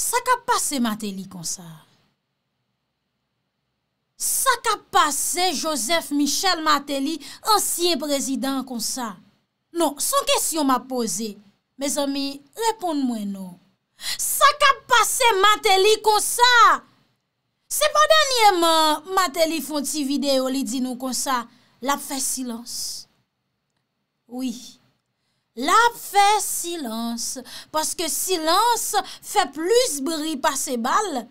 Ça qu'a passé Martelly comme ça. Ça qu'a passé Joseph Michel Martelly, ancien président comme ça. Non, sans question m'a posé. Mes amis, répondez-moi non. Ça qu'a passé Martelly comme ça. C'est pas dernièrement, Martelly font une vidéo, il dit nous comme ça. La fait silence. Oui. La fait silence. Parce que silence fait plus bruit par ses balles.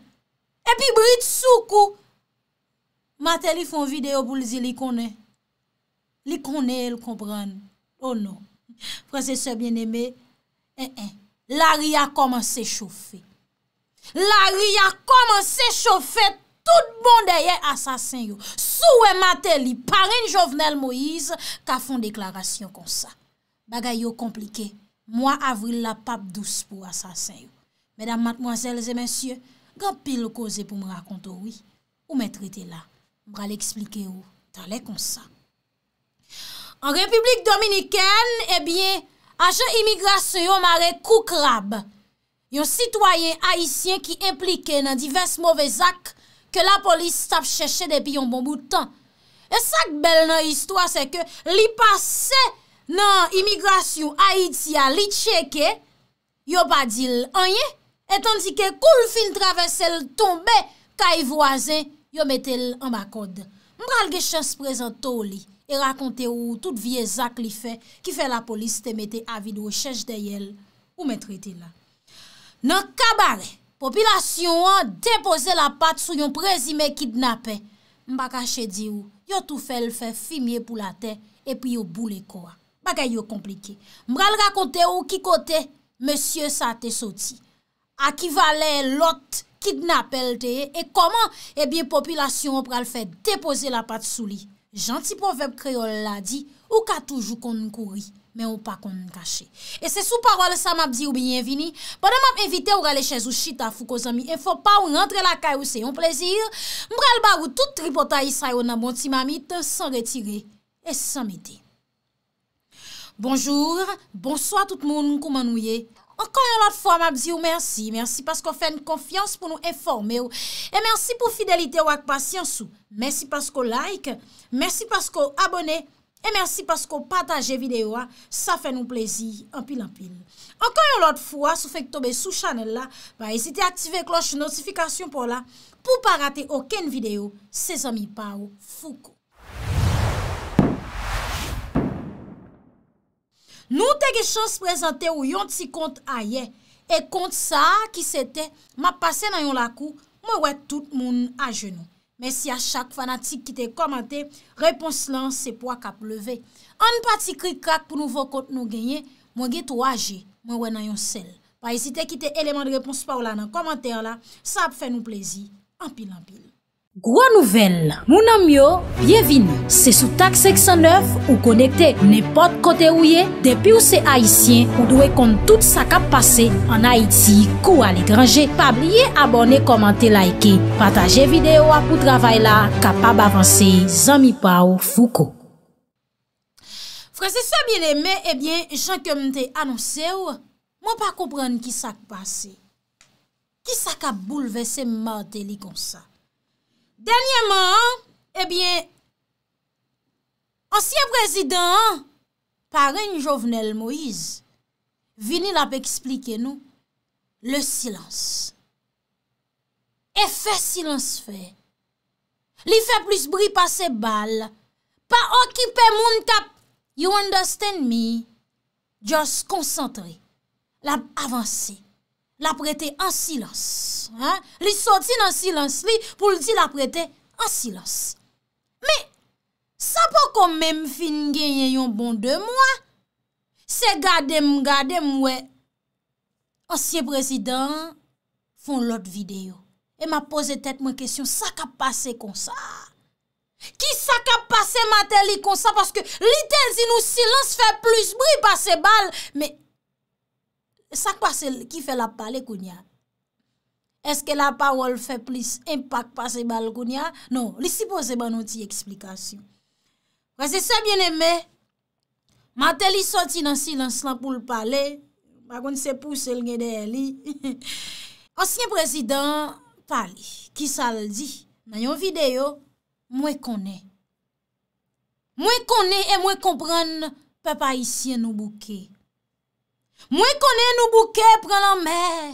Et puis bruit de soukou. Martelly font vidéo pour dire qu'il connaît. Il connaît, il comprend. Oh non. Frères et sœurs bien-aimés, Larry a commencé à chauffer. Larry a commencé à chauffer tout bon derrière assassin. Soué Martelly, parrain Jovenel Moïse, qui a fait une déclaration comme ça. Bagay yo compliqué. Moi, avril, la pape douce pour assassin. Mesdames, mademoiselles et messieurs, grand pile cause pour me raconter, oui. Ou me traiter là. Je vais l'expliquer où. T'allais comme ça. En République Dominicaine, eh bien, agent immigration mare Koukrab, un citoyen haïtien qui impliqué dans divers mauvais actes que la police tape chercher depuis un bon bout de temps. Et ça qui belle dans l'histoire, c'est que li passé dans immigration haïtienne, li checké, yo pas dit rien, et tandis que koul fin traverser le tombé kay voisin, yo mettel en bas code. M'pral ge chance présento li et raconter ou toute vieille zac li fait qui fait la police te mette avis de recherche d'elle ou me traiter là. Dans cabaret population a déposé la patte sur un présumé kidnappé. M'pa caché di ou, yo tout fait le fait fumier pour la terre et puis yo boule quoi. Bagay yo compliqué. M'ra raconter ou qui côté monsieur ça te sorti. À qui valait l'autre kidnappé et comment eh bien population pral fait déposer la patte sous lui. Gentil proverbe créole l'a dit ou ka toujours kon courir mais ou pas kon cacher. Et c'est sous parole ça m'a dit ou bienvenue. Pendant m'a invité ou aller chez ou chita Fouco zami, il faut pas ou rentrer la caille ou c'est un plaisir. M'bral ba ou tout tripotaille ça yo nan bon ti mamite sans retirer et sans mettre. Bonjour, bonsoir tout le monde, comment nous y est? Encore une autre fois, m'a dit merci. Merci parce qu'on fait une confiance pour nous informer. Et merci pour fidélité ou patience. Merci parce qu'on like. Merci parce qu'on abonne. Et merci parce qu'on partage vidéo. Ça fait nous plaisir. En pile en pile. Encore une autre fois, si vous faites tomber sous channel là, bah, hésitez à activer cloche notification pour là. Pour pas rater aucune vidéo. C'est amis Pao Foucault. Nous avons chance de présenter ou yon ti compte ailleurs. Et compte ça qui c'était, m'a passé dans yon la cou, moi ouais tout moun à genoux. Merci à chaque fanatique qui te commenté, réponse là c'est pour cap lever. En parti cri crack pour nouveau compte nous gagner, moi gen 3G, moi ouais nan yon sel. Pas hésiter quitter élément de réponse par là dans commentaire là, ça fait nous plaisir en pile en pile. Gros nouvelle, mon ami yo, bienvenue. C'est sous taxe 609 ou connecté n'importe côté où est. Depuis ou c'est haïtien, ou doit compte tout ça qui a passé en Haïti ou à l'étranger. Pas oublier abonner, commenter, liker, partager vidéo pour travail là capable avancer. Zami Pao Foucault. Frère c'est ça bien aimé, eh bien, Jean que m'te annoncé ou moi pas comprendre qui ça passé. Qui ça qui a bouleversé Martelly comme ça? Dernièrement, eh bien, ancien président, parrain Jovenel Moïse, vini la expliquer nous le silence. Effet silence fait. Li fait plus bruit par ses balles. Pas occuper moun cap. You understand me? Just concentré. La avancé. La prêter en silence. Hein? Li sorti dans silence li pour le dire la prêter en silence. Mais, ça pas quand même fin gagner yon bon 2 mois. C'est garder ouais. Ancien président font l'autre vidéo. Et m'a posé tête moi question, ça qu'a passé comme ça? Qui ça qu'a passé Martelly comme ça? Parce que l'idée nous silence fait plus bruit par ses balles. Mais, ça qui fait la parole kounya? Est-ce que la parole fait plus impact par ces balles kounya? Non, li suppose ban nou ti explication. C'est ça bien aimé. Martelly sorti dans silence là pour le parler, par contre c'est pousser le gen derrière li. Ancien président parle, qui ça le dit dans une vidéo, moi connais. Moi connais et moi comprendre peuple haïtien nous bouquet. Moi connais nous bouquet prend la mer.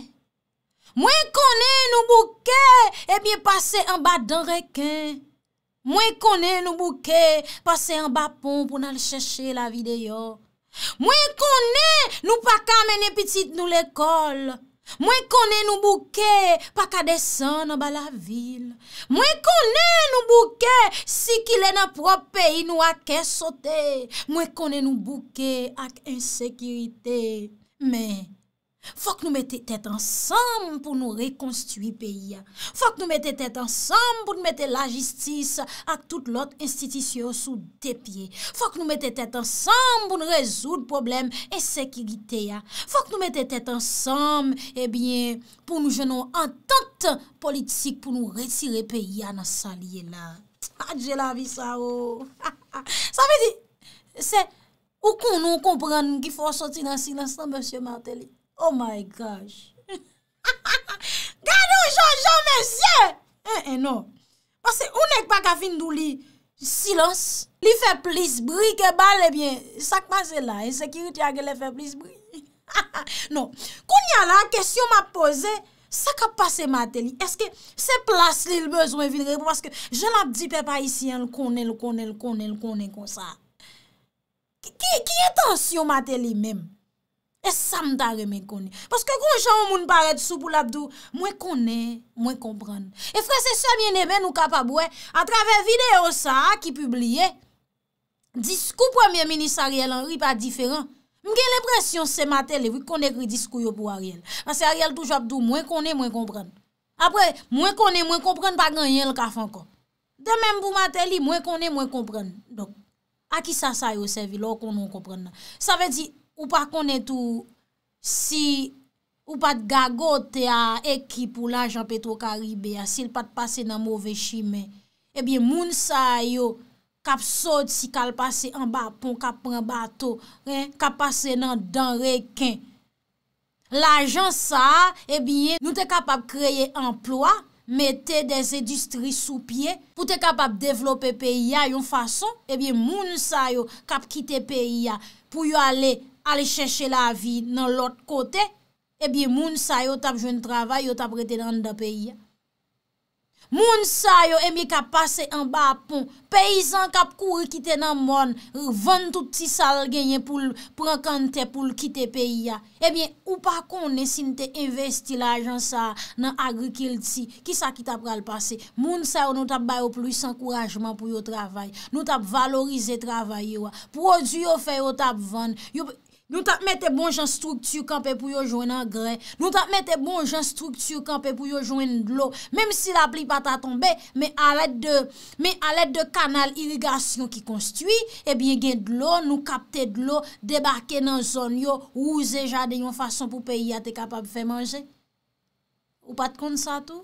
Moi connais nous bouquet et bien passer en bas dans requin. Moi connais nous bouquet passer en bas pont pour aller chercher la vidéo. Moi connais nous pas qu'amener petite nous l'école. Moi connais nous bouquet pas qu'à descendre dans la ville. Moi connais nous bouquet si qu'il est dans propre pays nous a qu'à sauter. Moi connais nous bouquet avec insécurité. Mais faut que nous mettons tête ensemble pour nous reconstruire le pays. Faut que nous mettons tête ensemble pour nous mettre la justice à toute l'autre institution sous des pieds. Faut que nous mettons tête ensemble pour nous résoudre le problème de sécurité. Faut que nous mettons tête ensemble et bien, pour nous jouer en entente politique pour nous retirer le pays dans ce là. Ah, j'ai la vie ça. Oh. Ça veut dire, c'est où nous comprenons qu'il faut sortir dans le silence, monsieur Martelly. Oh my gosh. Gardons Jean, monsieur. Eh non. Parce que on n'est pas qu'à fin d'ouli silence. Li fait plus bruit que balle, eh bien, ça qui passe là. Insécurité a fait plus bruit. Non. Quand y a la question m'a posé, ça qui passe Martelly. Est-ce que c'est place li le besoin de répondre? Parce que je l'ai dit, papa ici, on le connaît comme ça. Qui intention Martelly même? Et ça me t'a reméconné. Parce que quand j'en moun paraît sous pour l'abdou, moi connais, moi comprendre. Et frère, c'est ça bien aimé, nous capable, à travers vidéo ça qui publié, discours premier ministre Ariel Henry pas différent. J'ai l'impression c'est Martelly, oui, qu'on écrit discours pour Ariel. Parce que Ariel toujours abdou, moi connais, moi comprendre. Après, moi connais, moi comprendre, pas gagner le café encore. De même pour Martelly, moi connais, moi comprendre. Donc, à qui ça ça yo servi, là qu'on non comprendre. Ça veut dire, ou pas connaît tout si ou pas de gagote à équipe ou l'argent Petro-Caribe s'il pas de passer dans mauvais chemin eh bien moun sa yo k'ap soti k'al passer en bas pont k'ap prend bateau hein k'ap passer dans requin l'argent ça eh bien nous t'es capable créer emploi mettez des industries sous pied pour être capable de développer pays à une façon eh bien moun sa yo k'ap quitter pays pour aller chercher la vie dans l'autre côté eh bien moun sa yo t'a joindre travail yo t'a prêté dans le pays moun sa yo aimé ka passer en bas pont paysan ka courir quitter dans monde vendre tout petit sale gagner pour prendre canté pour quitter pays eh bien ou pas connait si n'était investi l'argent ça dans agriculture qui ça qui t'a pral passer moun sa yo nous t'a bailler plus encouragement pour yo travail nous t'a valoriser travail yo produit yo fait yo t'a vendre nous t'a mette bon gens structure campé pour yo joindre engrais nous t'a mette bon gens structure campé pour yo joindre de l'eau même si la pluie pas t'a tombé mais à l'aide de canal irrigation qui construit eh bien gain de l'eau nous capter de l'eau débarquer dans zone yo rouser jardin yon façon pour pays a t'es capable faire manger ou pas connait ça tout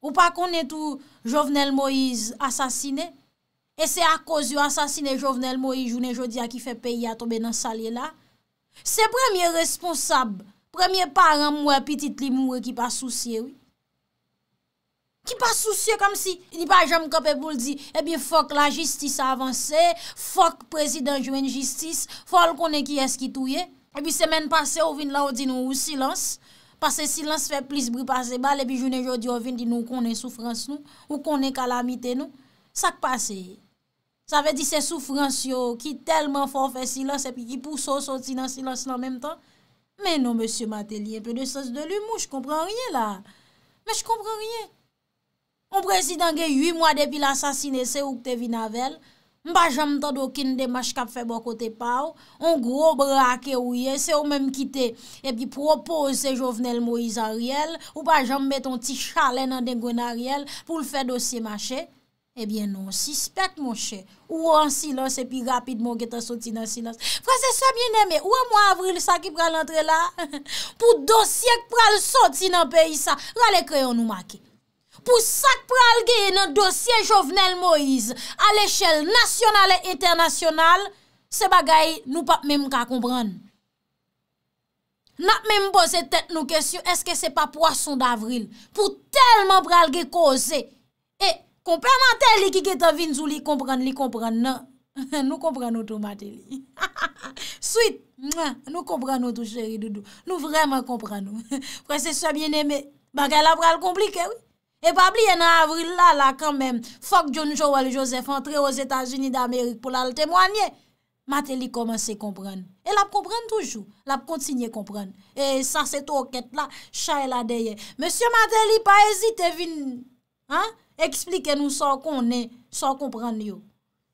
ou pas connait tout Jovenel Moïse assassiné et c'est à cause yo assassiné Jovenel Moïse journée jodi a qui fait pays a tomber dans salier là. C'est premier responsable, premier parent moi petite li moure qui pas soucié oui. Qui pas soucié comme si il pas jamais camper pour dire eh bien faut que la justice avance, faut que président joue une justice, faut le connaît qui est qui touye. Et puis semaine passée on vient là on dit nous silence parce que silence fait plus bruit passer balle et puis journée jodi on vient dit nous connaît souffrance nous ou connaît calamité nous. Ça qui passe. Ça veut dire que c'est souffrance qui tellement fort fait silence et puis qui pousse au sortir dans silence en même temps. Mais non, monsieur Martelly, un peu de sens de l'humour, je comprends rien là. Mais je comprends rien. On président a 8 mois depuis l'assassinat, c'est où que tu venu avec elle. M'pas jamais entendu aucune démarche qui fait bon côté pas. On gros braqué ou yé, c'est ou même quitté et puis proposer Jovenel Moïse Ariel ou pas jamais mettre un petit chalet dans des Ariel pour le faire dossier marché. Eh bien non, suspect mon cher. Ou en silence et puis rapidement qui t'en sorti dans silence. Frère, c'est ça bien aimé. Ou en mois avril ça qui pral l'entrée là pour dossier qui pral sorti dans pays ça. Rale crayon nous marquer. Pour ça qui pral gagner dans dossier Jovenel Moïse à l'échelle nationale et internationale, ces bagailles nous pas même qu'à comprendre. N'a même posé tête nous question, est-ce que c'est pas poisson d'avril pour tellement bral qui cause et complémentaire qui est vinn sous lui comprendre non nous comprenons automatique. Suite nous comprenons tout chéri doudou. Nous vraiment comprenons. Frère c'est ça bien-aimé. Bagay la bral compliqué oui. Et pas oublier en avril là quand même, faut que John Joel Joseph entre aux États-Unis d'Amérique pour la témoigner. Martelly commence à comprendre. Et la comprendre toujours. La continue à comprendre. Et ça, c'est tout quête là. Chat là derrière. Monsieur Martelly, pas hésiter, vin. Hein? Expliquez-nous sans qu'on est, sans comprendre.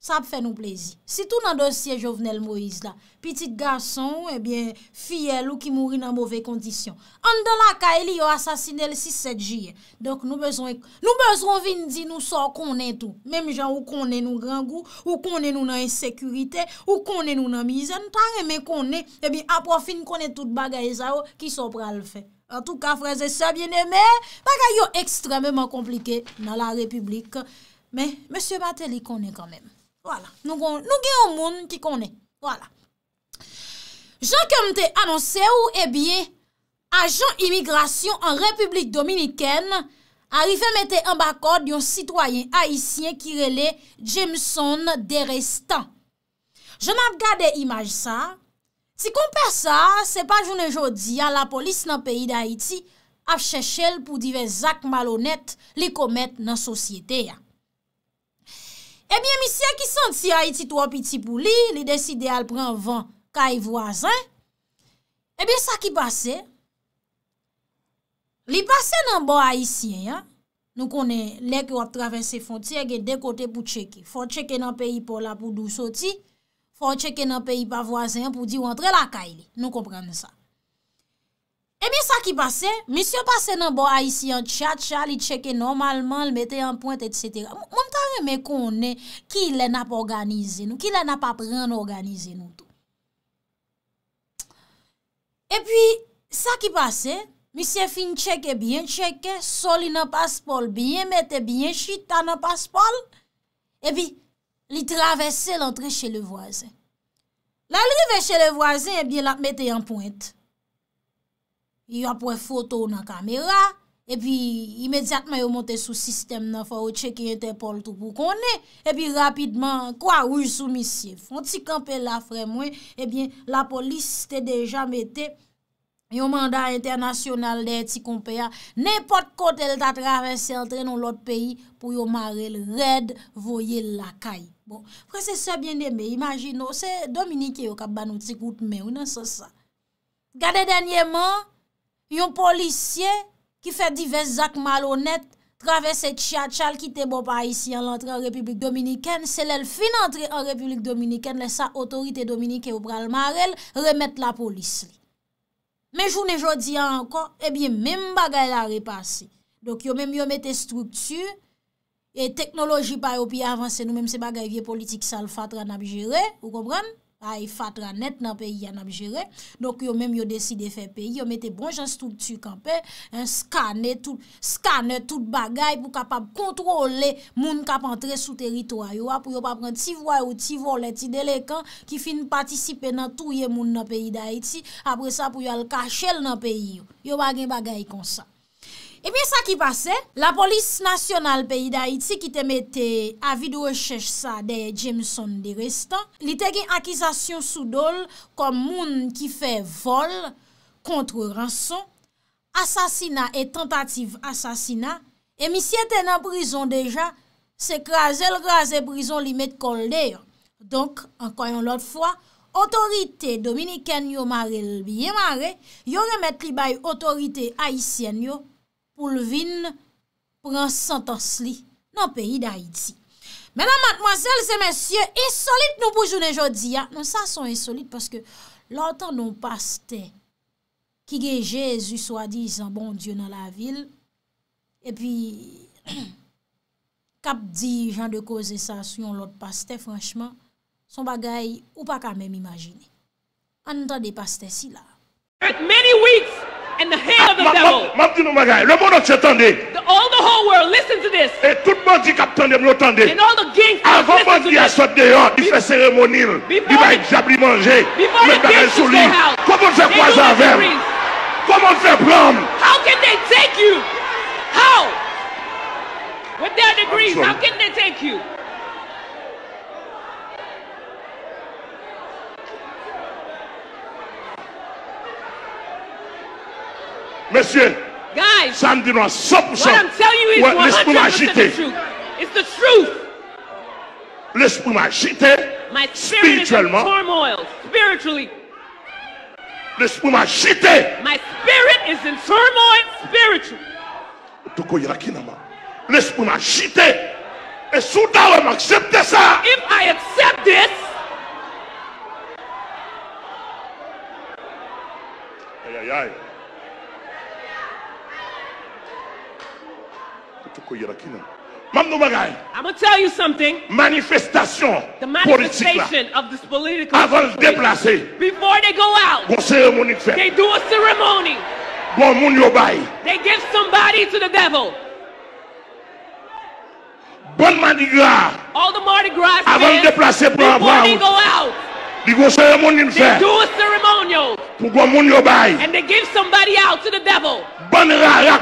Ça fait nous plaisir. Si tout dans le dossier Jovenel Moïse là, petit garçon, eh bien, fiel ou qui mourit dans mauvaises conditions. En dans la caille, il a assassiné le 6-7 juillet. Donc, nous besoin venir dire nous sort qu'on est tout. Même gens ou qu'on est nous grand goût, ou qu'on est nous dans insécurité, ou qu'on est nous dans misère, mais qu'on est, eh bien, après fin qu'on est toute bagaille qui sont prêts à le faire. En tout cas, frères et sœurs bien-aimés, bagaille extrêmement compliqué dans la République. Mais, monsieur Martelly connaît quand même. Voilà, nous avons un monde qui connaît. Voilà. Jean comme te annoncé ou eh bien, agent immigration en République Dominicaine arrivé mettre en bas code d'un citoyen haïtien qui relait Jameson des Restan. Je n'ai pas regardé image ça. Si compare ça, c'est pas journée jodi à la police dans le pays d'Haïti a cherché pour divers actes malhonnêtes les commettre dans la société. Eh bien, monsieur qui senti Haïti trois petits pour lui, il décide à prendre vent caille voisin. Eh bien, ça qui passait, il passait dans le bon haïtien. Hein? Nous connaissons les qui ont traversé frontière, il y a deux côtés pour checker. Il faut checker dans le pays pour la pour d'où sortir. Il faut checker dans le pays par voisin pour dire entrer la caille. Nous comprenons ça. Eh bien, ça qui passait, monsieur passait dans le bon haïtien, tcha-tcha, il checkait normalement, il mettait en pointe, etc. Mon taré, mais qu'on est, qui l'a pas organisé nous, qui l'a pas pris en organiser nous tout. Et puis, ça qui passait, monsieur fin checkait bien, checkait, soli dans le passeport, bien mettait bien, chita dans le passeport, et puis, il traversait l'entrée chez le voisin. L'arrivée chez le voisin, eh bien, il mettait en pointe. Il a pris photo dans la caméra, et puis immédiatement il a monté sous système, il faut checker Interpol tout pour qu'on ait, et puis rapidement, quoi, oui, sous monsieur. Font si camper là, frère, moi, et bien, la police était déjà mette un mandat international des petits compères, n'importe quoi, elle a traversé, entrer dans l'autre pays pour yon marrer le raid, voyer la caille. Bon, frère, c'est ça bien aimé, imagine, c'est Dominique qui a ban un petit coup de main, ou non, c'est ça. Regardez dernièrement, un policier qui fait divers actes malhonnêtes, traverse Tchad, qui te bon pas ici en l'entrée en République Dominicaine, c'est l'elfin entrée en République Dominicaine, laisse sa autorité dominicaine au bras le marel, remettre la police. Mais journée jodi encore, eh bien, même bagay la repassé. Donc, yon même yon mette structure, et technologie pa yon pi avance, nous même se bagay vie politique sa l'fatra n'a géré, vous comprenez? Aïe, fatra net dans le pays, yon a géré. Donc, yon même yon décide de faire pays, yon mette bon jan structure campé, un scanner tout bagay pour capable contrôler moun kap entre sous territoire. Yon pour yon pas prendre ti voix ou ti volet, ti déléquant qui fin participer dans tout yon moun dans le pays d'Haïti. Après ça, pour yon le cacher dans le pays. Yon pas gen bagay comme ça. Et bien, ça qui passait, la police nationale pays d'Haïti qui te mettait à vide recherche ça de Jameson des Restan, il te gen accusation sous dol comme moun qui fait vol contre rançon, assassinat et tentative assassinat. Et monsieur était en prison déjà, c'est crasé prison li met kol dehors. Donc, encore une autre fois, autorité dominicaine yo marel bien maré, yo remet li bay autorité haïtienne yo pour le vin, prend sentence li dans le pays d'Haïti. Mesdames, mademoiselles et messieurs, insolite nous pour journée jodi. Non, ça sont insolites parce que l'entend non pasteur qui est Jésus, soi-disant bon Dieu dans la ville, et puis, cap dit, gens de cause ça sur l'autre pasteur, franchement, son bagay ou pas quand même imaginer. En tant des pasteurs, si là. Many weeks. And the hand of the devil. The all the whole world listen to this. Et tout le monde dit capitaine de l'entendez. And all the gangs listen to this. Dehors, il fait cérémonie, il va diable manger, le bagage sous lui. Comment faire croiser avec? Comment faire prendre? How can they take you? How? With their degrees, how can they take you? Monsieur, guys, ça me dit non, 100%. What I'm telling you is 100% the truth. It's the truth. L'esprit m'agité spirituellement. L'esprit m'agité. My spirit is in turmoil spiritually. L'esprit m'agité. Et soudain, m'accepter ça. If I accept this, aïe, aïe, aïe. I'm going to tell you something. Manifestation. The manifestation of this political situation. Before they go out, they do a ceremony. They give somebody to the devil. All the Mardi Gras fans, before they go out, they do a ceremonial. And they give somebody out to the devil. All the rara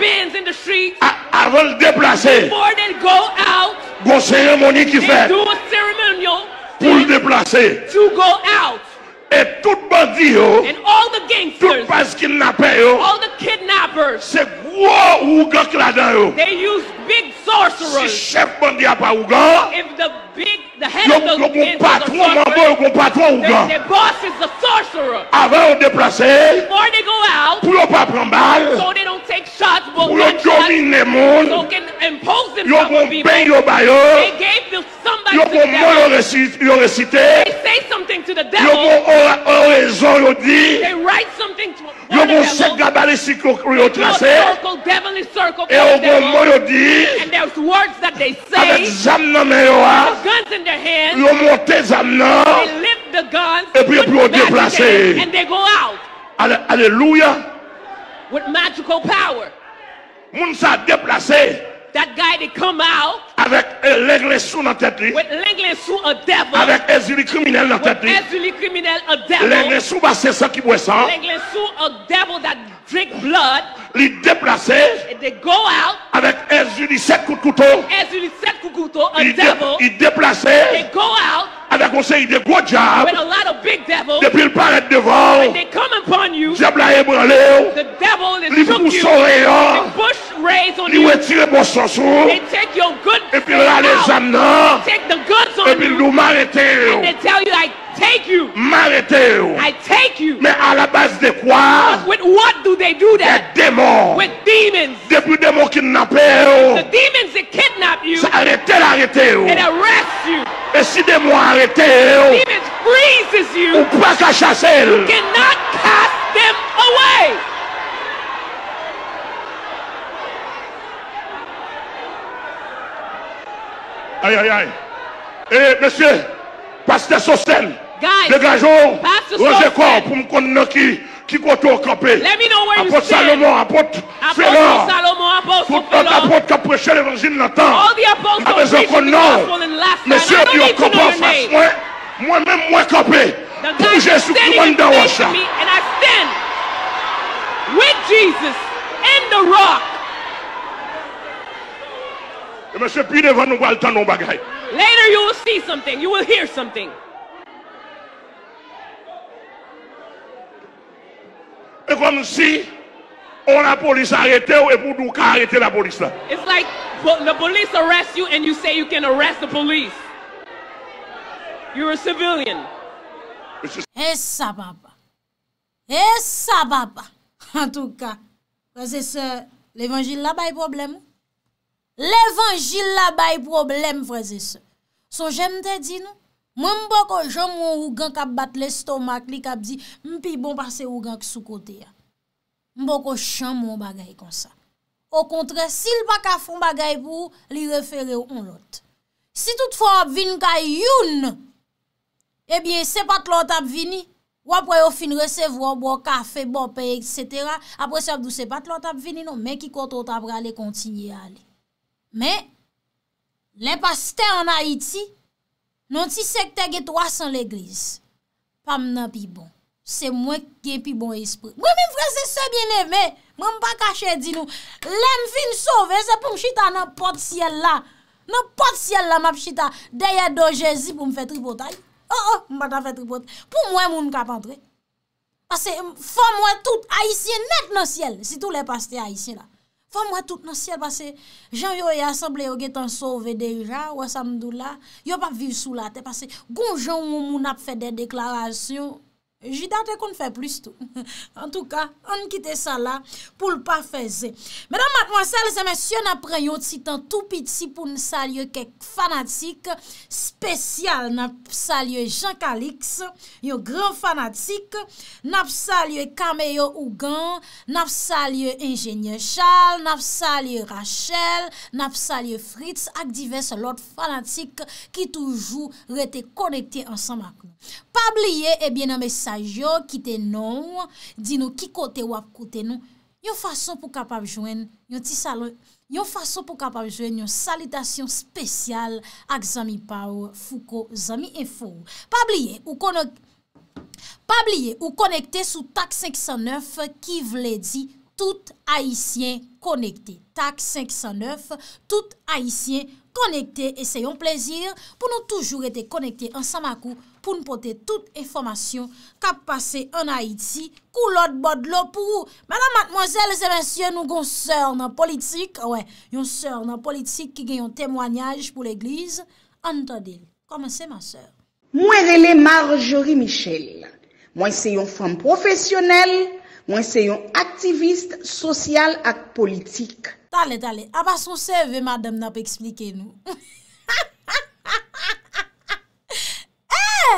bins in the streets. Before they go out, they do a ceremonial to go out. And all the gangsters, all the kidnappers, they use big sorcerers. If the head of the gang is a sorcerer, their boss is a sorcerer. Before they go out, so they don't take shots, but one shot, so can impose themselves on people. They gave them somebody to the devil. They say something to the devil. They write something to a circle, devil is circle, and there's words that they say with guns in their hands. They lift the guns and they go out. Hallelujah. With magical power. That guy, they come out with l'anglais sous a devil, with ezuli criminel a devil, l'anglais sous a devil that drink blood. They go out with ezuli sept couteaux, a devil. They go out with a lot of big devils. When they come upon you, the devil is shook you, the bush raised on you, they take your good things out, they take the goods on you, and they tell you, I take you, I take you. But with what do they do that? With demons. The demons that kidnap you and arrest you. The demons freezes you. You cannot cast them away. Aïe, aïe, aïe. Eh, monsieur, pasteur Sosten, dégageons, Roger Corps, pour me connaître qui compte au campé. Apôtre Salomon, apôtre Félon, tout apôtre qui a prêché l'évangile dans le temps. Avec un connard, monsieur, il y a un campé en face. Moi-même, moi campé. Pour Jésus-Christ, moi, dans le champ. And I stand with Jesus in the rock. Later you will see something, you will hear something. It's like the police arrest you and you say you can arrest the police. You're a civilian. Eh ça papa, en tout cas, l'évangile là-bas est problème. L'évangile là-bas est problème, frères et sœurs. So, j'aime te dire, moi, je suis un Ougan qui bat l'estomac, qui dit, je suis bon parce que Ougan qui sous côté. Je suis un bagay comme ça. Au contraire, s'il n'y a pas de fond bagay pour, il réfère à l'autre. Si toutefois, il y a une, eh bien, c'est pas l'autre qui vient, Ou après au fin recevoir bon café, bon paye, etc. Après ça vous c'est pas trop t'a venir non, mais qui compte t'a aller continuer aller. Mais les pasteurs en Haïti, non ti secteur gè 300 l'église. Pas m'nan pi bon. C'est moi qui ai pi bon esprit. Moi même frère c'est bien aimé, moi pas caché dit nous, l'aime fin sauver c'est pour chita dans porte ciel là. Dans porte ciel là m'a chita derrière do Jésus pour me faire tripotage. Oh, je ne vais pas faire tripot. Pour moi, je ne vais pas entrer. Parce que, faut-moi tout haïtien net dans le ciel. Si tous les pasteurs haïtiens là. Faut-moi tout dans le ciel. Parce que, Jean Yoye assemblé, yo getan sauvé déjà, ou samdou là. Yo pas vivre sous la terre. Parce que, gon Jean ou moun a fait des déclarations. J'date qu'on fait plus tout. En tout cas, on quitte ça là pour le pas faire. Mesdames, mademoiselles et messieurs, après yon titan tout petit pour nous saluer quelques fanatiques spécial. Nous saluer Jean Calix, yon grand fanatique. Nous saluer Caméo Ougan. Nous saluer ingénieur Charles. Nous saluer Rachel. Nous saluer Fritz et divers autres fanatiques qui toujours restent connectés ensemble avec nous. Pas oublier, eh bien, un message. Qui te non, dis nous qui côté ou à côté nous, yon façon pour capable joindre, yon ti salon, yon façon pour capable joindre, yon salutation spéciale ak zami Pao, Fouco, zami info. Pas oublier ou connecter sous TAC 509 qui vle dit tout haïtien connecté. TAC 509, tout haïtien connecté et c'est un plaisir pour nous toujours être connectés ensemble à coup pour nous porter toute information qui a passé en Haïti, couleur de l'eau pour vous. Madame, mademoiselles et messieurs, nous avons une sœur dans la politique, une sœur dans la politique qui a un témoignage pour l'église. Entendez, comment c'est ma sœur? Moi, elle est Marjorie Michel. Moi, c'est une femme professionnelle. Moi, c'est une activiste sociale et politique. Allez, à bas son CV, madame, n'a pas expliqué nous.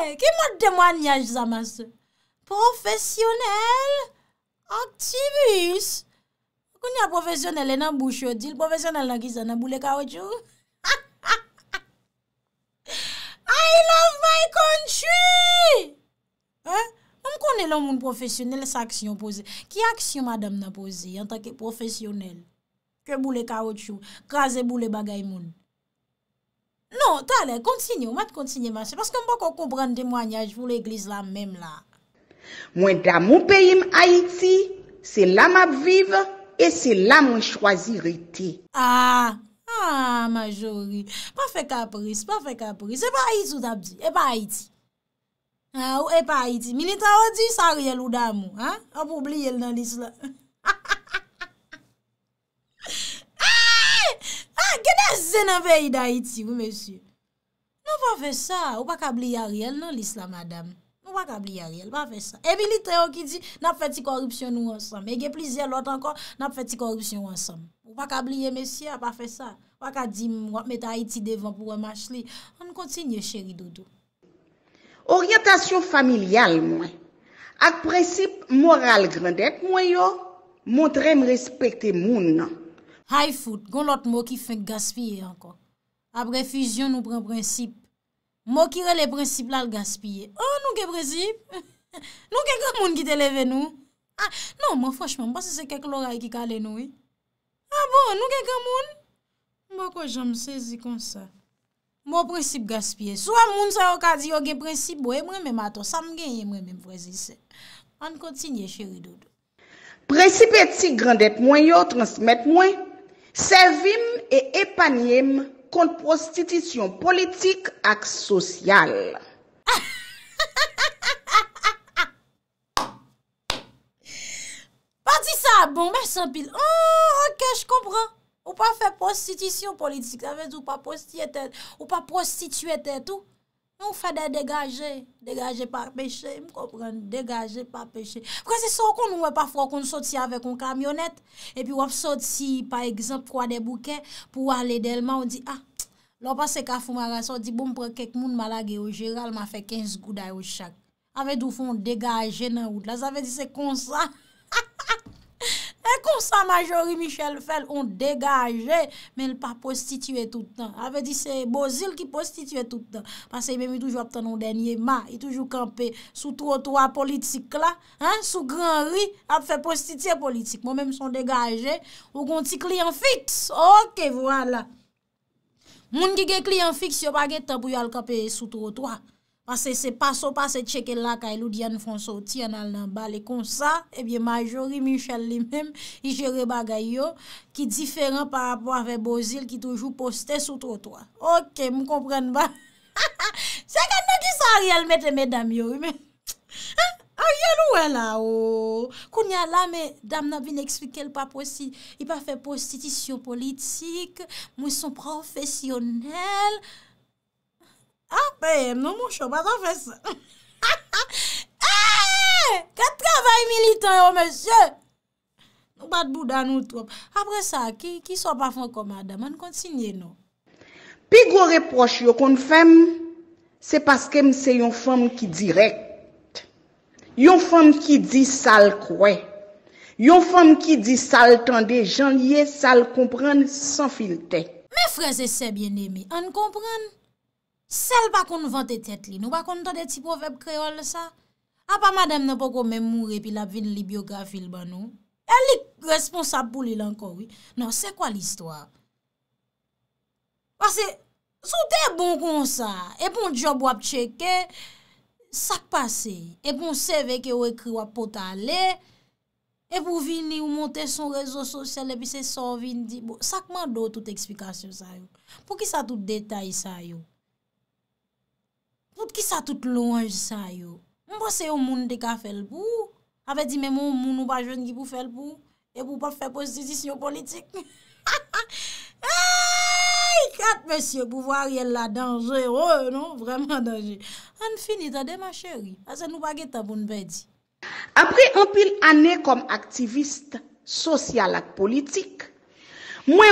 Qui m'a témoignage, ça, ma soeur? Professionnel, activiste. Quand il y a professionnel, il y a un bouche, il professionnel, il y a un boulet caoutchouc. I love my country! Hein? On connaît l'homme professionnel, sa action posée. Qui action, madame, n'a posé en tant que professionnel? Que boulet caoutchouc, crase boulet bagay moun. Non, t'allez, continue, ma soeur, parce que je ne comprends pas le témoignage pour l'église là même là. Moi, dans mon pays, Haïti, c'est là que je vis et c'est là que je choisis. Ah, Marjorie, pas fait caprice, c'est pas Haïti ou d'abdi, c'est pas Haïti. Ah, ou c'est pas Haïti, militant ou dit, ça Ariel ou d'amour, hein? On peut oublier dans l'islam. C'est dans le pays d'Haïti, oui, monsieur. Non, pas fait ça. Ou pas qu'abli Ariel, non, l'islam, madame. Ou pas qu'abli Ariel, pas fait ça. Et militaire qui dit, n'a fait si corruption nous ensemble. Et il y a plusieurs autres encore, n'a fait si corruption ensemble. Ou pas qu'abli, monsieur, pas fait ça. Ou pas qu'abli, mettre Haïti devant pour un match. On continue, chérie Doudou. Orientation familiale, moi. Avec principe moral grandette, moi, yo, montrer me respecter moun. High food, gon l'autre mot qui fait gaspiller encore. Après fusion, nous prenons principe. Mot qui relève le principe là, le gaspiller. Oh, nous, quel principe? Nous, quel monde qui te lève nous? Ah, non, moi, franchement, parce que c'est quelqu'un l'oreille qui calé nous, oui. Ah bon, nous, quel monde? Moi, je me saisis comme ça. Mot principe gaspiller. Soit, moun sa yo ka di yo gen principe, ouais, moi-même, attends, ça me gagne, moi-même, président. On continue, chérie Dodo. Principe éthique, grandette, moi, yo, transmettre, moi. Servim et épanouim contre prostitution politique et sociale. Pas dit ça, bon, mais sans pile. Oh, ok, je comprends. Ou pas faire prostitution politique, ça veut dire ou pas prostituer tout. On fait des dégager par péché, me comprendre, dégager par péché. Parce que c'est ça qu'on nous parfois qu'on sortit avec une camionnette et puis on sortit par exemple quoi des bouquets pour aller d'Elma, on dit ah, l'on passe Carrefour Maraçon, on dit bon prend quelques moun malagé au général m'a fait 15 gouda au chaque. Avec d'où font dégager dans route. Là ça veut dire c'est comme ça. Et comme ça, Marjorie Michel fait, on dégageait, mais elle pas prostituée tout le temps. Elle veut dire c'est Bozil qui prostituait tout le temps. Parce qu'il même toujours obtenu le dernier mât, il toujours campé sous trottoir politique là, hein, sous grand riz, elle fait prostituer politique. Moi-même, son dégagé, ou qu'on petit client fixe. Ok, voilà. Moun qui gen client fixe, yo pa gen temps pou yal camper sous trottoir. Parce que c'est pas so pas se checker là kailou Diane font sortir nan nan bal et comme ça et bien Marjorie Michel lui-même il gère bagay yo qui différent par rapport avec Bozil qui toujours posté sous trottoir. OK, me comprendre pas. C'est quand qui ça Ariel mette mesdames yo mais Ariel ou là oh kounya là mais dame n'a vinn expliquer le pas possible, il pas fait prostitution politique, moi son professionnel. Ah, ben, non, mon chou, pas t'en faire ça. Eh! Quel travail militant, monsieur! Nous pas de bouda, nous trop. Après ça, qui sont pas fond comme madame? On continue, non? Puis, gros reproche, qu'on fait, c'est parce que c'est une femme qui direct. Une femme qui dit sale quoi. Une femme qui dit sale tendez, j'en lié, sale comprendre sans filter. Mes frères et sœurs bien-aimés, on comprend? Celle pas qu'on vante tête li, nous pas qu'on entend des petits proverbes créoles ça. A pas madame n'a pas qu'on même mourir puis la vin li biographie le ban nous. Elle est responsable pour lui encore oui. Non, c'est quoi l'histoire? Parce que sou bon comme ça et bon job ou checker ça passé et bon CV que ou écrit ou potaler et pour venir ou monter son réseau social et puis c'est ça vin dit bon ça mando toute explication ça yo. Pour qui ça tout détail ça yo? Pour qui ça tout louange ça yo? On pense au monde de ka faire pour avait dit même on monde pas jeune qui pour faire pour et pour pas faire position politique. Hey, quatre monsieur pouvoir Ariel là dangereux non vraiment dangereux. On finit tande ma chérie parce que nous pas gè temps pour nous perdre. Après un pile année comme activiste social et politique, moi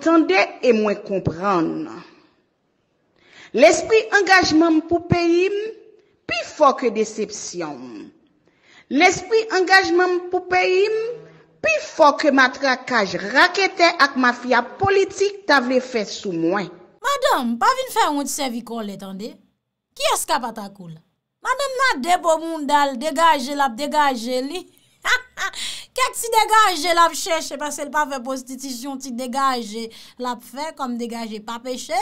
tendez et moi comprendre. L'esprit engagement pour pays, plus fort que déception. L'esprit engagement pour pays, plus fort que matraquage, raquette avec mafia politique, t'as voulu faire sous moi. Madame, pas venu faire un service qu'on l'attendait. Qui est-ce qui a pas ta coule? Madame, n'a de beau monde, dégagez li. Qu'est-ce qui dégage la cherche parce qu'elle pas fait prostitution, qui dégage la fait comme dégager pas péché.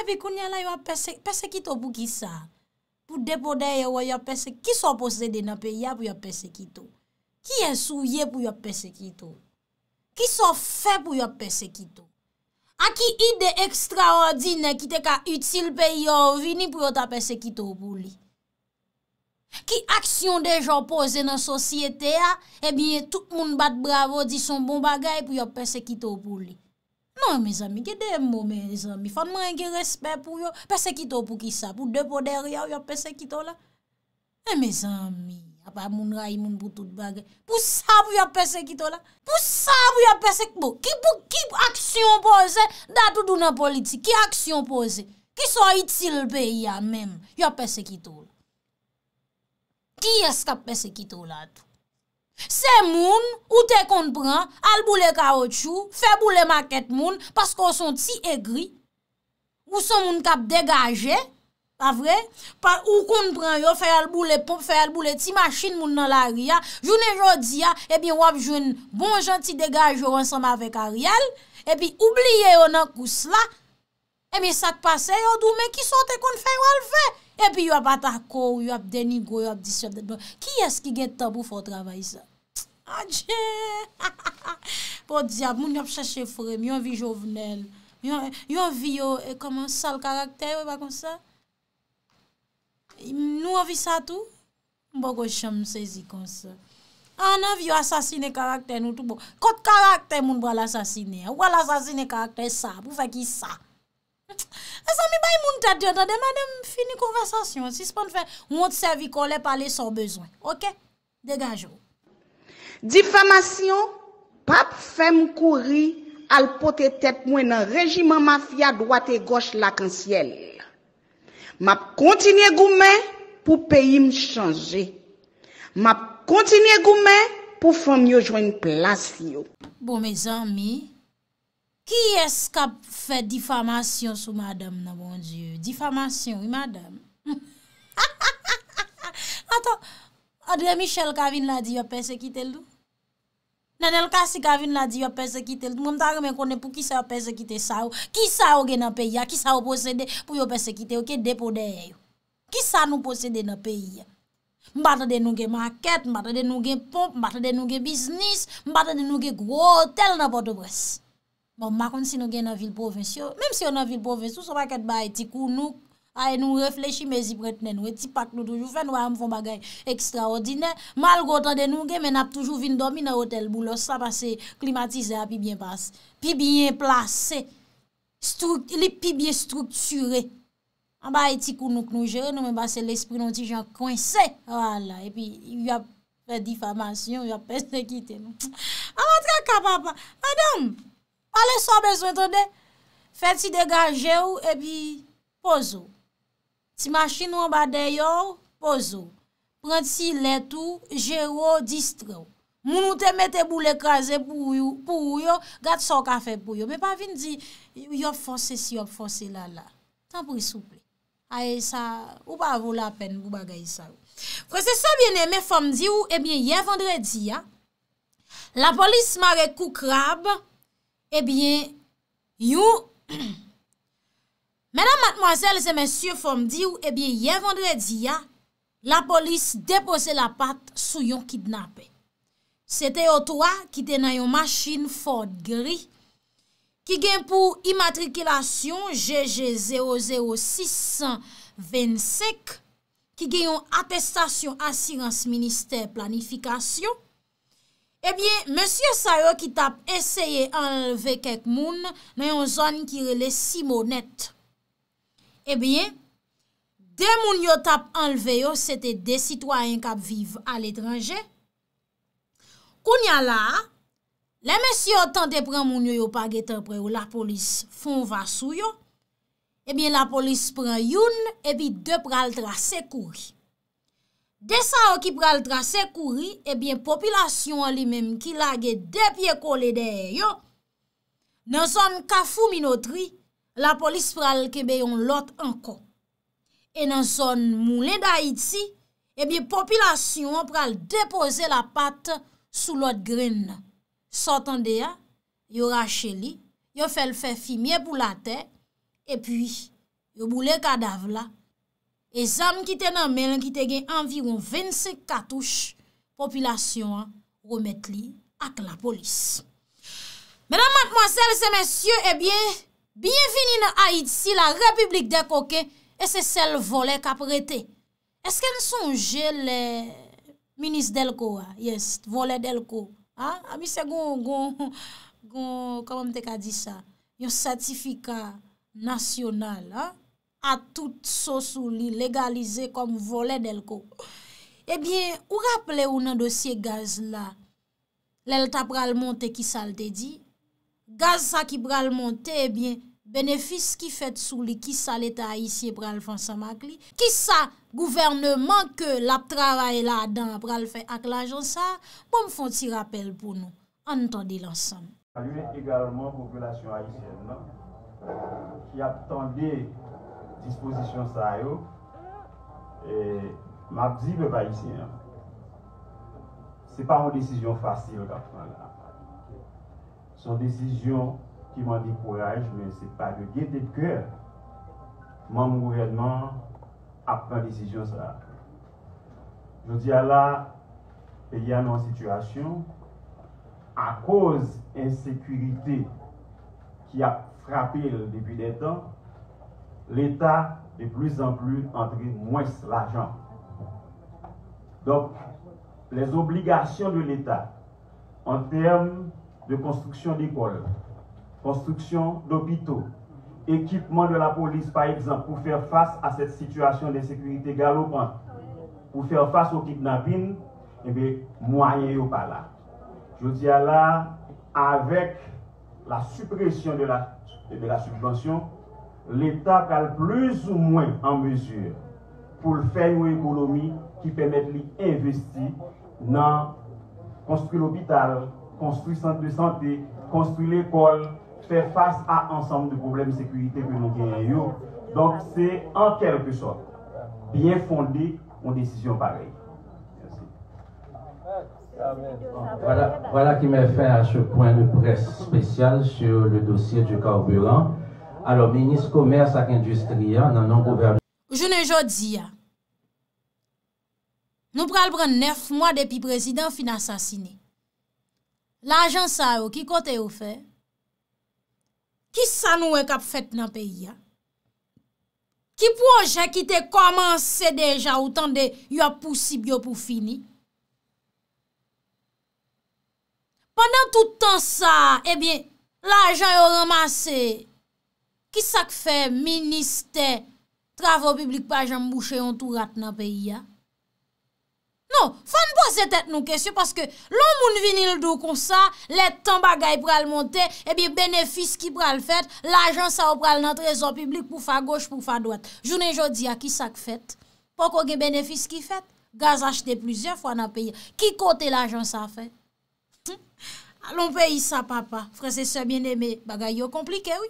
Et puis, quand il y a persécuté pour qui ça? Pour déposer, il y a persécuté. Qui sont possédés dans le pays pour y a persécuté? Qui est souillé pour y a persécuté? Qui sont faits pour y a persécuté? A qui idée extraordinaire qui te ka utile pays vini pour y a persécuté pour lui? Qui action des gens posées dans la société? Eh bien, tout le monde bat bravo, dit son bon bagay pour y a persécuté pour lui. Non, mes amis, qui des mots, mes amis, faut moins de respect pour eux. Persécuto pour qui ça? Pour deux pour derrière, yo persécuto là? Eh, mes amis, à part moun raï, moun pour tout bagay. Pour ça, pour yo persécuto là? Pour ça, pour yo persécuto? Qui action pose? Dans la politique, qui action pose? Qui sont utiles pays à même? Yo persécuto là? Qui est-ce qui persécuto là? C'est moun ou te comprend al boule caoutchouc fait boule maquette moun parce qu'on sont ti aigri ou son moun k'ap dégager pas vrai pa, ou comprend yo fait al boule pompe fait al boule ti machine moun dans la ria journée jodi a et bien wap joine bon gentil dégage ensemble avec Ariel et puis oublier yo nan kous la et bien ça passé yo dou mais qui sont te kon fait ou al fait et puis yo pa ta ko yo ap dénigrer yo ap disturber qui est-ce qui gen temps pour faire travail ça? Adieu. Pour diable, moun ap chercher frère, yon vi Jovenel. Yon vi yo comment ça le caractère pas comme ça. Nous on vit ça tout. Bon go cham saisi comme ça. On a vu assassiner caractère nous tout bon. Quand caractère moun bra l'assassiner. Ou l'assassiner caractère ça pour faire qui ça? Ça mi bay moun tête dedans madame fini conversation. Si c'est pas faire on te servi coller parler sans besoin. OK? Dégage. Diffamation, pape femme courir al pote tête moins dans régiment mafia droite et gauche l'arc-en-ciel. M'a continuer goumen pour pays me changer. M'a continuer goumen pour femme yo joindre place yo. Bon mes amis, qui est-ce qui a fait diffamation sur madame nan bon Dieu? Diffamation, oui madame. Attends, André Michel Kavin l'a dit, il a persécuté le tout. Nanel Kassi Kavin l'a dit, il a persécuté le tout. Moi, je ne connais pas pour qui ça a persécuté ça. Qui ça a gagné dans le pays? Qui ça a possédé pour y persécuter? Ok, dépôt derrière. Qui ça nous possède dans le pays? M'bata de nous gen market, m'bata de nous gen pompe, m'bata de nous gen business, m'bata de nous gen gros hôtel dans Port-au-Prince. Bon, ma kon si nous gen dans ville provinciale, même si on dans ville provinciale, on va qu'être ba ti kou nous, ay nous réfléchir mais y prendre nous, ti pak nous toujours fait nous am font bagay extraordinaire, malgré tant de nous gen mais n'a toujours vinn dormir dans hôtel Boulos ça parce climatisé puis bien passe, puis bien placé, puis bien structuré. En bas, il y a nous gérons, nous mais c'est l'esprit de petit gens coincé. Voilà, et puis il y a fait diffamation, il y a persécuté nous. En papa, madame, allez sans besoin de faites-y dégager ou et puis posez-vous. Si machine en bas d'ailleurs, posez-vous. Prenez-y les tout, gérez, distrez-vous. Moun te mette boule écrasé pour yo, garde son café pour yo. Mais pas venir dire, yo forcé si yo forcé là là. Tant pour souple. Aïe ça, ou pas vaut la peine pour bagaille ça. Frère, c'est ça bien aimé, femme dit ou, eh bien, hier vendredi, la police mare kou crabe, eh bien, you. Mesdames, mademoiselles et messieurs, femme dit ou, eh bien, hier vendredi, la police dépose la patte sous yon kidnappé. C'était au toit qui te nan yon machine Ford gris. Qui gagne pour immatriculation GG00625, qui gagne une attestation assurance ministère planification. Eh bien, monsieur Sayo qui tape essayé enlever quelques moun dans une zone qui relève Simonette. Eh bien, deux moun yo tape enlevé, c'était des citoyens qui vivent à l'étranger. Kounya la, les messieurs tente prend moun yo pa getan prè ou la police font va sou yo. Eh bien la police prend youn et puis deux pral tracer couri. De ça qui pral tracer couri, eh bien population li même qui lage deux pieds collés derrière yo. Dans zone Kafou Minotri, la police pral kebe yon lot encore. Et dans zone Moulin d'Haïti, eh bien population pral déposer la patte sous l'autre graine. S'entendez ya, yo Rachel, yo fait le fait fumier pour la terre et puis yo boule cadavre là. Et zam qui te nan men qui te gen environ 25 cartouches, population remet li ak la police. Mesdames, mademoiselles et messieurs, eh bien, bienvenue dans Haïti, la République des coquins et c'est celle volée qu'a prêté. Est-ce qu'elle songe le ministre Delco? Yes, volé Delco. Ah, ami c'est comment me te dit ça? Un certificat national hein? À toute sauce ou li légalisé comme volet delco. Eh bien, ou rappelez ou nan dossier gaz là. L'el t'a pral monter qui ça te dit? Gaz ça qui pral monter eh bien bénéfice qui fait sous li qui ça l'état haïtien pral faire ensemble avec li? Qui ça gouvernement que la travail là-dedans pral faire avec l'agent ça pour me font petit rappel pour nous entendez l'ensemble. Saluer également population haïtienne qui attendait disposition ça yo et m'a dit peuple haïtien c'est pas une décision facile là. Son décision qui m'a dit courage mais c'est pas de gaieté de cœur. Mon gouvernement après la décision, ça. Je dis à la, il y a une situation à cause de l'insécurité qui a frappé depuis des temps, l'État de plus en plus entré moins l'argent. Donc, les obligations de l'État en termes de construction d'écoles, construction d'hôpitaux, équipement de la police, par exemple, pour faire face à cette situation d'insécurité galopante, pour faire face au kidnapping, eh bien, moyen ou pas là. Je dis à là, avec la suppression de la subvention, l'État a plus ou moins en mesure pour faire une économie qui permet d'investir dans construit l'hôpital, construit le centre de santé, construit l'école, fait face à ensemble de problèmes de sécurité que nous avons. Donc c'est en quelque sorte bien fondé une décision pareille. Voilà qui met fin à ce point de presse spécial sur le dossier du carburant. Alors, ministre Commerce et Industrie, non gouvernement. Je ne jodi. Nous prenons 9 mois depuis le président fin assassiné. L'argent ça qui côté au fait? Qui ça nous est cap fait dans le pays? Qui projet qui te commencé déjà autant de yo possible pour finir? Pendant tout temps ça, eh bien, l'argent est ramassé. Qui ça que fait ministère travaux publics pas jamais bouché en tout rat dans pays? Non, faut nous poser tête nous question parce que l'on moun vinil dou comme ça, les temps bagay pral monter, eh bien bénéfice qui pral fait, l'argent ça pral dans trésor public pour faire gauche pour faire droite. Journée jodi a qui ça que fait? Pourquoi gen bénéfice qui fait? Gaz acheté plusieurs fois dans pays. Qui côté l'argent ça fait? Allons pays ça papa, frères et sœurs bien-aimés, bagay yo compliqué oui.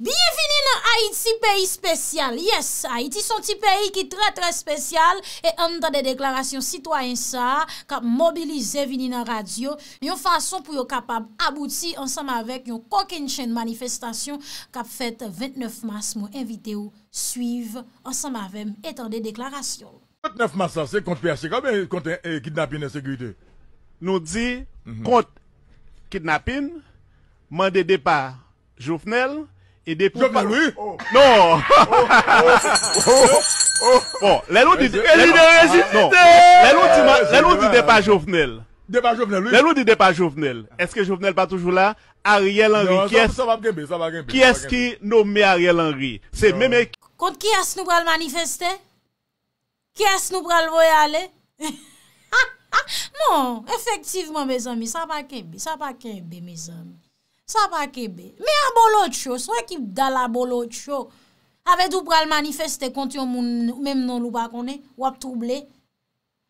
Bienvenue dans Haïti, pays spécial. Yes, Haïti, son petit pays qui est très très spécial. Et en tant des déclarations citoyennes, ça, qui mobiliser vini dans la radio, une façon pour yon capable aboutir ensemble avec une coquine chaîne manifestation qui a fait 29 mars. Moi, invité ou suivre ensemble avec et tant des déclarations. 29 mars, c'est contre PHC, contre kidnapping et sécurité. Nous dit contre kidnapping, mandé départ. Jovenel et des Jovenel, oui. Oh. Non. Bon, les lots disent non. Les lots disent pas Jovenel. Débat Jovenel, oui. Les lots disent pas Jovenel. Est-ce que Jovenel pas toujours là? Ariel Henry, qui est-ce qui nomme Ariel Henry? C'est même contre qui est-ce nous pral manifester? Qui est-ce nous pral voyer aller? Non, effectivement mes amis, ça pas kembe mes amis. Ça va kebe. Mais à bolocho, soit qui dans la bolocho, avec tout pral manifester contre yon moun, même non l'ou pa konnen, ou ap troublé.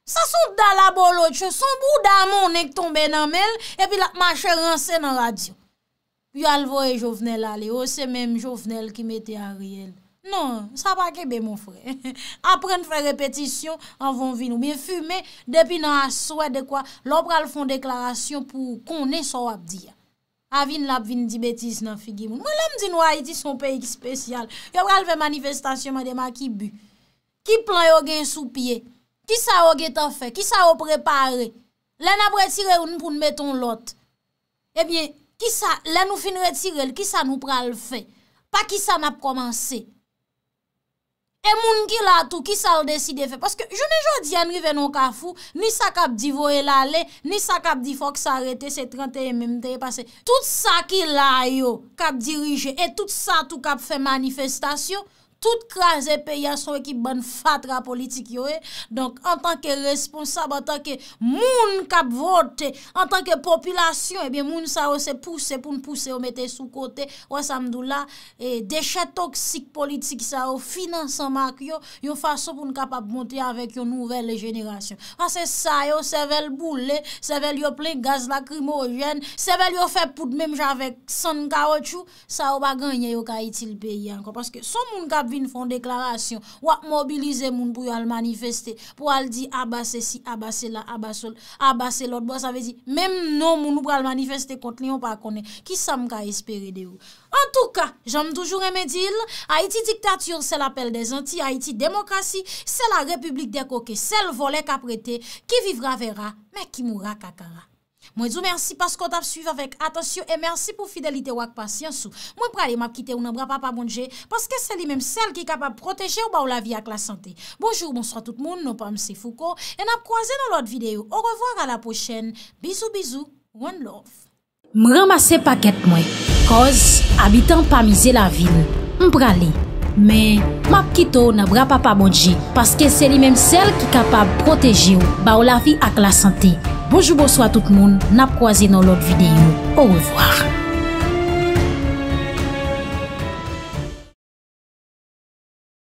Ça sont dans la bolocho, son bout d'amon est tombé dans mel, et puis la marche rense dans radio. Puis al voye Jovenel ale, ou c'est même Jovenel qui mettait Ariel. Non, ça va kebe mon frère. Apprendre faire répétition avant vin ou bien fumer, depuis nan aswe de quoi, l'on pral font déclaration pour konnen sa wap di. Avin la vin di bêtise nan figi moun. Moi l'homme dit nous Haïti son pays spécial. Yo pral fè manifestation de ma ki bu. Ki plan yo gen sous pied. Ki sa yo gen tan fè, ki sa yo préparé. Lè n'a retiré un pou nou metton l'autre. Eh bien, ki sa lè nou fin retiré, ki sa nou pral fè. Pas ki sa n'a commencé. Et moun ki la tout ki sa décide fait parce que jodi an rive non kafou ni sa kap di voye l'aller ni sa kap di faut que ça arrête c'est 31 même te passé tout ça ki la yo kap dirige et tout ça tout kap fait manifestation tout krasé pays son équipe bonne fatra politique yo donc en tant que responsable en tant que moun kap vote en tant que population et bien moun sa se pousse pour nous pousser on mettre sous côté ou samdou la et déchets toxiques politique ça au financement marque yo une façon pour nous capable monter avec une nouvelle génération parce que ça yo cervelle boule cervelle yo plein gaz lacrymogène cervelle yo fait poudre même avec sans caoutchouc ça ou pas gagner yo Haïti le pays encore parce que son moun kap vin font déclaration ou mobiliser moun pour al manifester pour al dire abasser si abasser là abasser l'autre bon ça veut dire même non moun nou pral manifester contre lion pas connaît qui ça me ka espérer de ou en tout cas j'aime toujours aimer dire Haïti dictature c'est l'appel des Antilles Haïti démocratie c'est la république des coquets c'est le volet qu'a prêté qui vivra verra mais qui mourra kakara. Moi vous merci parce qu'on t'a suivi avec attention et merci pour fidélité ou patience. Moi pralé m'a quitté ou nan bras papa bonje parce que c'est lui même celle qui capable protéger ou ba ou la vie avec la santé. Bonjour, bonsoir tout le monde, non pas monsieur Fouco et n'a croisé dans l'autre vidéo. Au revoir à la prochaine. Bisous bisous. One love. M'ramasser paquet moi cause habitant pas miser la ville. M'pralé mais m'a quitté ou nan bras papa bonje parce que c'est lui même celle qui capable protéger ou ba ou la vie avec la santé. Bonjour, bonsoir tout le monde, n'a croisé dans l'autre vidéo. Au revoir.